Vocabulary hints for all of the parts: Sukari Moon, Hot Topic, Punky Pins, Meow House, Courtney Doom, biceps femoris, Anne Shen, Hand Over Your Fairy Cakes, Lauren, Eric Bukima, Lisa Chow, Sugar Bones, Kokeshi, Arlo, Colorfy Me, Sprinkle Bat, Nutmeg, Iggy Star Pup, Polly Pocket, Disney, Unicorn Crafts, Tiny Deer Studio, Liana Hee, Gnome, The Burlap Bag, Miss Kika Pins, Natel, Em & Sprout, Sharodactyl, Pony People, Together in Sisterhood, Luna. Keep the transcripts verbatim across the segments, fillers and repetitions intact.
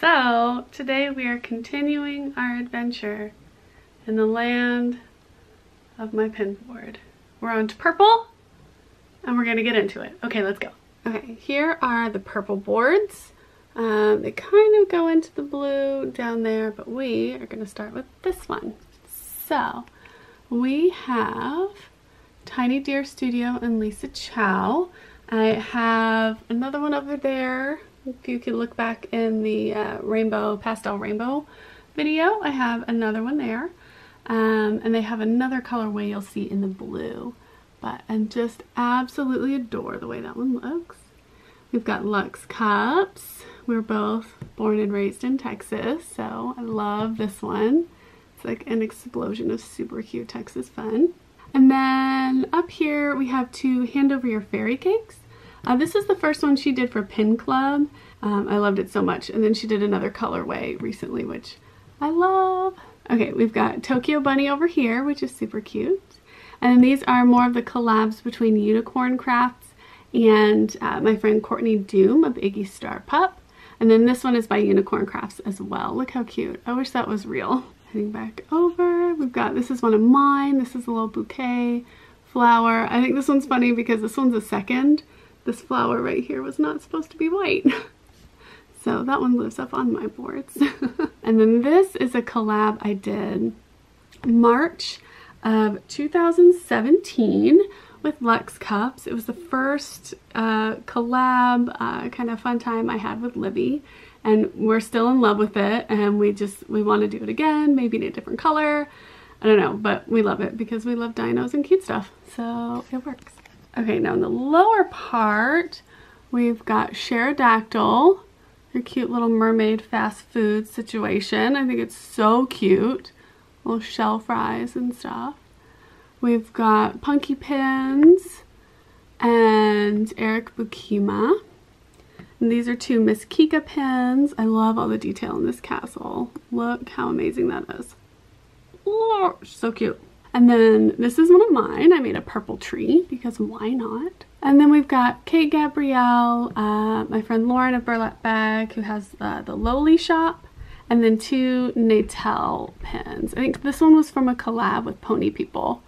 So today we are continuing our adventure in the land of my pin board. We're on to purple and we're gonna get into it. Okay, let's go. Okay, here are the purple boards. Um, they kind of go into the blue down there, but we are gonna start with this one. So we have Tiny Deer Studio and Lisa Chow. I have another one over there. If you could look back in the uh, rainbow, pastel rainbow video, I have another one there. Um, and they have another colorway you'll see in the blue. But I just absolutely adore the way that one looks. We've got Lux Cups. We were both born and raised in Texas, so I love this one. It's like an explosion of super cute Texas fun. And then up here we have two Hand Over Your Fairy Cakes. Uh, this is the first one she did for Pin Club. Um, I loved it so much. And then she did another colorway recently, which I love. Okay, we've got Tokyo Bunny over here, which is super cute. And these are more of the collabs between Unicorn Crafts and uh, my friend Courtney Doom of Iggy Star Pup. And then this one is by Unicorn Crafts as well. Look how cute. I wish that was real. Heading back over, we've got, this is one of mine. This is a little bouquet flower. I think this one's funny because this one's a second. This flower right here was not supposed to be white. So that one lives up on my boards. And then this is a collab I did March of two thousand seventeen with Lux Cups. It was the first uh, collab uh, kind of fun time I had with Libby. And we're still in love with it. And we just, we want to do it again, maybe in a different color. I don't know, but we love it because we love dinos and cute stuff. So it works. Okay, now in the lower part, we've got Sharodactyl, your cute little mermaid fast food situation. I think it's so cute. Little shell fries and stuff. We've got Punky Pins and Eric Bukima. And these are two Miss Kika Pins. I love all the detail in this castle. Look how amazing that is. Oh, so cute. And then this is one of mine. I made a purple tree because why not? And then we've got Kate Gabrielle, uh, my friend Lauren of Burlap Bag, who has uh, the Lowly shop. And then two Natel pins. I think this one was from a collab with Pony People.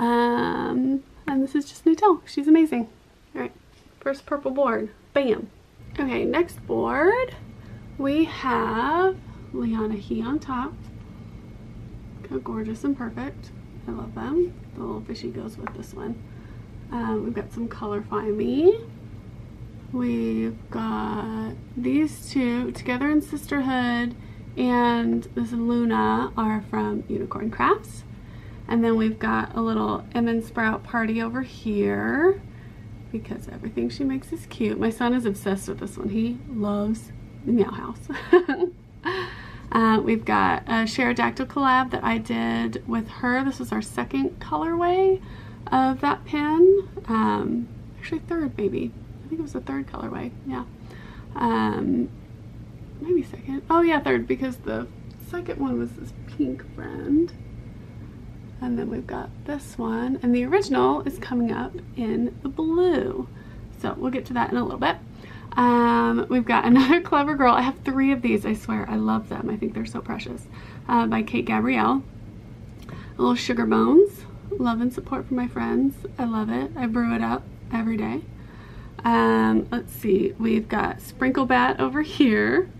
Um, and this is just Natel. She's amazing. All right, first purple board. Bam. Okay, next board. We have Liana Hee on top. Look how gorgeous and perfect. I love them. The little fishy goes with this one. Um, we've got some Colorfy Me. We've got these two, Together in Sisterhood, and this and Luna are from Unicorn Crafts. And then we've got a little Em and Sprout party over here because everything she makes is cute. My son is obsessed with this one. He loves the Meow House. uh, we've got a Sharodactyl collab that I did with her. This was our second colorway of that pin. Um, actually third maybe. I think it was the third colorway. Yeah. Um, maybe second. Oh yeah, third, because the second one was this pink friend. And then we've got this one, and the original is coming up in the blue. So we'll get to that in a little bit. Um, we've got another Clever Girl. I have three of these, I swear. I love them. I think they're so precious. Uh, by Kate Gabrielle. A little Sugar Bones. Love and support from my friends. I love it. I brew it up every day. Um, let's see, we've got Sprinkle Bat over here.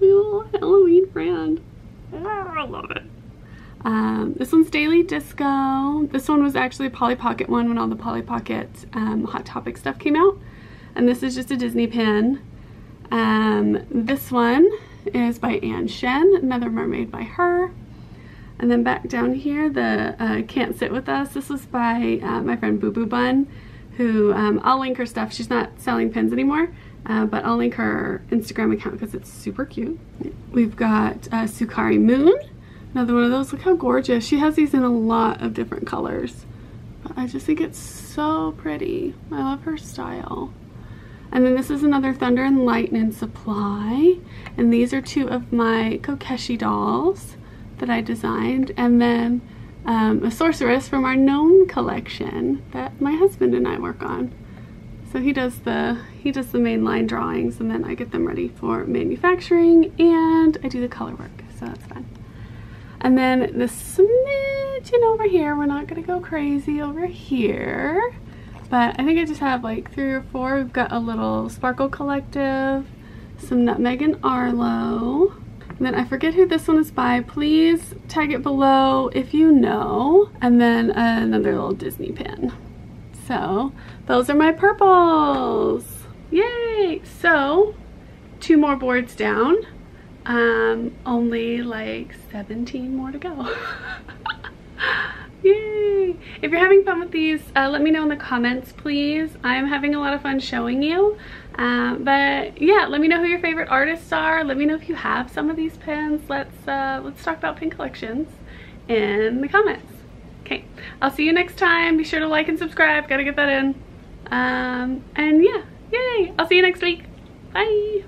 My little Halloween friend. Oh, I love it. Um, this one's Daily Disco. This one was actually a Polly Pocket one when all the Polly Pocket um, Hot Topic stuff came out. And this is just a Disney pin. Um, this one is by Anne Shen, another mermaid by her. And then back down here, the uh, Can't Sit With Us. This was by uh, my friend Boo Boo Bun, who um, I'll link her stuff. She's not selling pins anymore, uh, but I'll link her Instagram account because it's super cute. We've got uh, Sukari Moon, another one of those. Look how gorgeous. She has these in a lot of different colors. But I just think it's so pretty. I love her style. And then this is another Thunder and Lightning supply. And these are two of my Kokeshi dolls that I designed. And then Um, a sorceress from our Gnome collection that my husband and I work on. So So he does the he does the main line drawings, and then I get them ready for manufacturing, and I do the color work, so that's fun. And then the smidgen over here, we're not gonna go crazy over here, but I think I just have like three or four. We've got a little Sparkle Collective, some Nutmeg and Arlo. And then I forget who this one is by. Please tag it below if you know. And then another little Disney pin. So those are my purples. Yay! So two more boards down. Um, only like seventeen more to go. Yay! If you're having fun with these, uh, let me know in the comments, please. I'm having a lot of fun showing you. Um, but yeah, let me know who your favorite artists are. Let me know if you have some of these pins. Let's uh, let's talk about pin collections in the comments. Okay, I'll see you next time. Be sure to like and subscribe. Gotta get that in. Um, and yeah, yay! I'll see you next week. Bye.